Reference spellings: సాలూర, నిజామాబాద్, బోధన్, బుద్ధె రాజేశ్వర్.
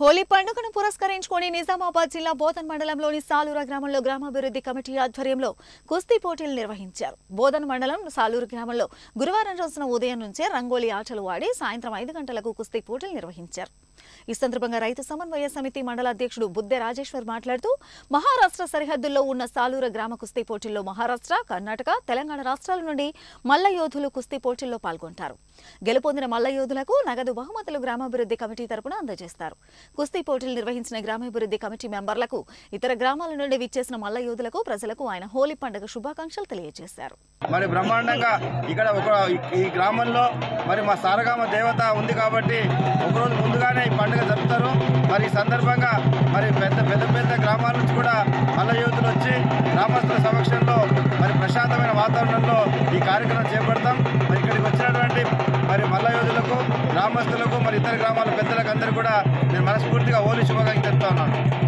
హోలీ పండుగను పురస్కరించుకొని నిజామాబాద్ జిల్లా బోధన్ మండలంలోని సాలూర గ్రామంలో గ్రామాభివృద్ధి కమిటీ ఆధ్వర్యంలో కుస్తీ పోటీలు నిర్వహించారు. బోధన్ మండలం సాలూర గ్రామంలో గురువారం రోజున ఉదయం నుంచే రంగోలీ ఆటలు ఆడి సాయంత్రం 5 గంటలకు కుస్తీ పోటీలు నిర్వహించారు. ఈ సందర్భంగా రైతు సమన్వయ సమితి మండల అధ్యక్షుడు బుద్ధె రాజేశ్వర్ మాట్లాడుతూ, మహారాష్ట్ర సరిహద్దుల్లో ఉన్న సాలూర గ్రామ కుస్తీ పోటీల్లో మహారాష్ట్ర, కర్ణాటక, తెలంగాణ రాష్ట్రాల నుండి మల్లయోధులు కుస్తీ పోటీల్లో పాల్గొంటారు. గెలుపొందిన మల్లయోధులకు నగదు బహుమతులు గ్రామాభివృద్ధి కమిటీ తరపున అందజేస్తారు. కుస్తీ పోటీలు నిర్వహించిన గ్రామాభివృద్ధి కమిటీ మెంబర్లకు, ఇతర గ్రామాల నుండి విచ్చేసిన మల్లయోధులకు, ప్రజలకు ఆయన హోలీ పండుగ శుభాకాంక్షలు తెలియజేశారు. మరి బ్రహ్మాండంగా ఇక్కడ ఈ గ్రామంలో మరి మా సారగామ దేవత ఉంది కాబట్టి ఒకరోజు ముందుగానే ఈ పండుగ జరుపుతారు. మరి ఈ సందర్భంగా మరి పెద్ద గ్రామాల నుంచి కూడా మల్లయోధులు వచ్చి గ్రామస్తుల సమక్షంలో మరి ప్రశాంతమైన వాతావరణంలో ఈ కార్యక్రమం చేపడతాం. మరి ఇక్కడికి వచ్చినటువంటి మరి మల్లయోధులకు, గ్రామస్తులకు, మరి ఇతర గ్రామాల పెద్దలకు అందరూ కూడా నేను మనస్ఫూర్తిగా హోలీ శుభాకాంక్షలు చెప్తా ఉన్నాను.